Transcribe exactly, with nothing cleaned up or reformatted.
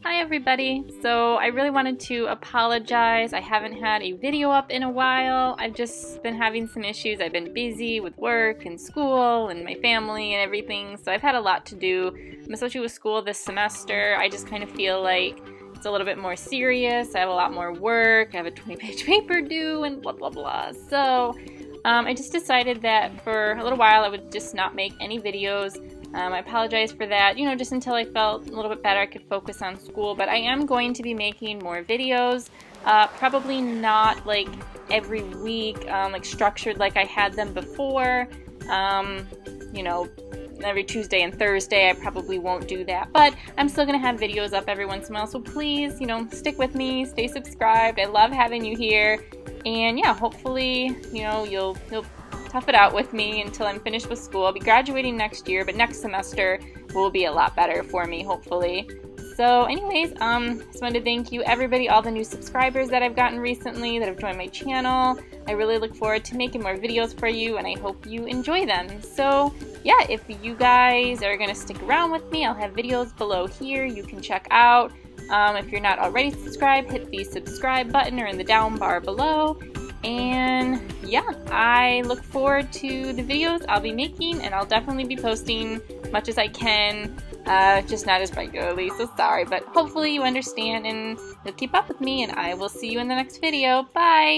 Hi everybody, so I really wanted to apologize. I haven't had a video up in a while. I've just been having some issues. I've been busy with work and school and my family and everything, so I've had a lot to do. I'm especially with school this semester. I just kind of feel like it's a little bit more serious. I have a lot more work. I have a twenty page paper due and blah blah blah. So Um, I just decided that for a little while I would just not make any videos. Um, I apologize for that, you know, just until I felt a little bit better I could focus on school. But I am going to be making more videos, uh, probably not like every week, um, like structured like I had them before, um, you know, every Tuesday and Thursday. I probably won't do that, but I'm still gonna have videos up every once in a while, so please, you know, stick with me, stay subscribed. I love having you here. And yeah, hopefully, you know, you'll, you'll tough it out with me until I'm finished with school. I'll be graduating next year, but next semester will be a lot better for me, hopefully. So anyways, um, just wanted to thank you everybody, all the new subscribers that I've gotten recently that have joined my channel. I really look forward to making more videos for you, and I hope you enjoy them. So yeah, if you guys are gonna stick around with me, I'll have videos below here you can check out. Um, if you're not already subscribed, hit the subscribe button or in the down bar below. And yeah, I look forward to the videos I'll be making, and I'll definitely be posting much as I can, uh, just not as regularly, so sorry. But hopefully you understand and you'll keep up with me, and I will see you in the next video. Bye!